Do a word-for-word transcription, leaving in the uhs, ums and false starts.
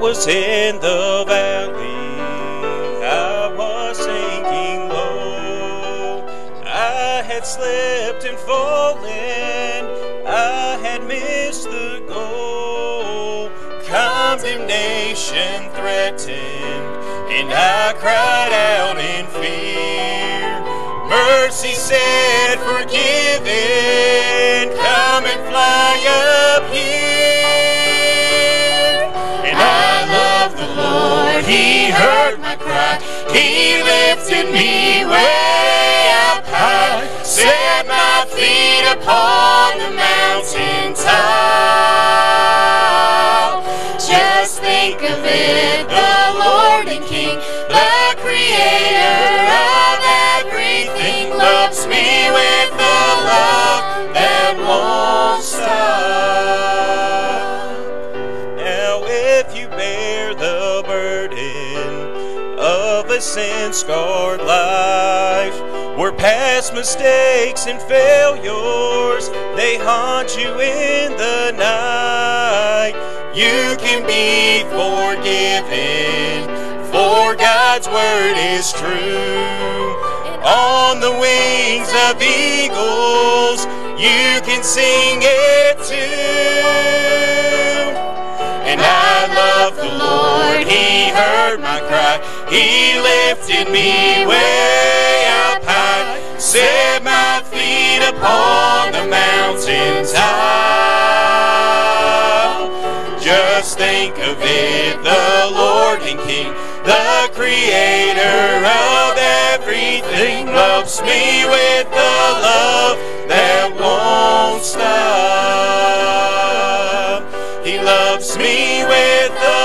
was in the valley, I was sinking low. I had slipped and fallen, I had missed the goal. Condemnation threatened, and I cried out in fear. Mercy said, forgiven, come and fly up here. And I love the Lord, He heard my cry, He lifted me way up high, set my feet upon the mountain top. Just think of it, the Lord and King, the Creator of everything, loves me with a love that won't stop. Now if you bear the burden of a sin-scarred life, where past mistakes and failures, they haunt you in the night, you can be forgiven, for God's word is true. On the wings of eagles, you can sing it too. And I love the Lord, He heard my cry, He lifted me way up high, set my feet upon the mountains high. Just think of it, the Lord and King, the Creator of everything, loves me with a love that won't stop. He loves me with a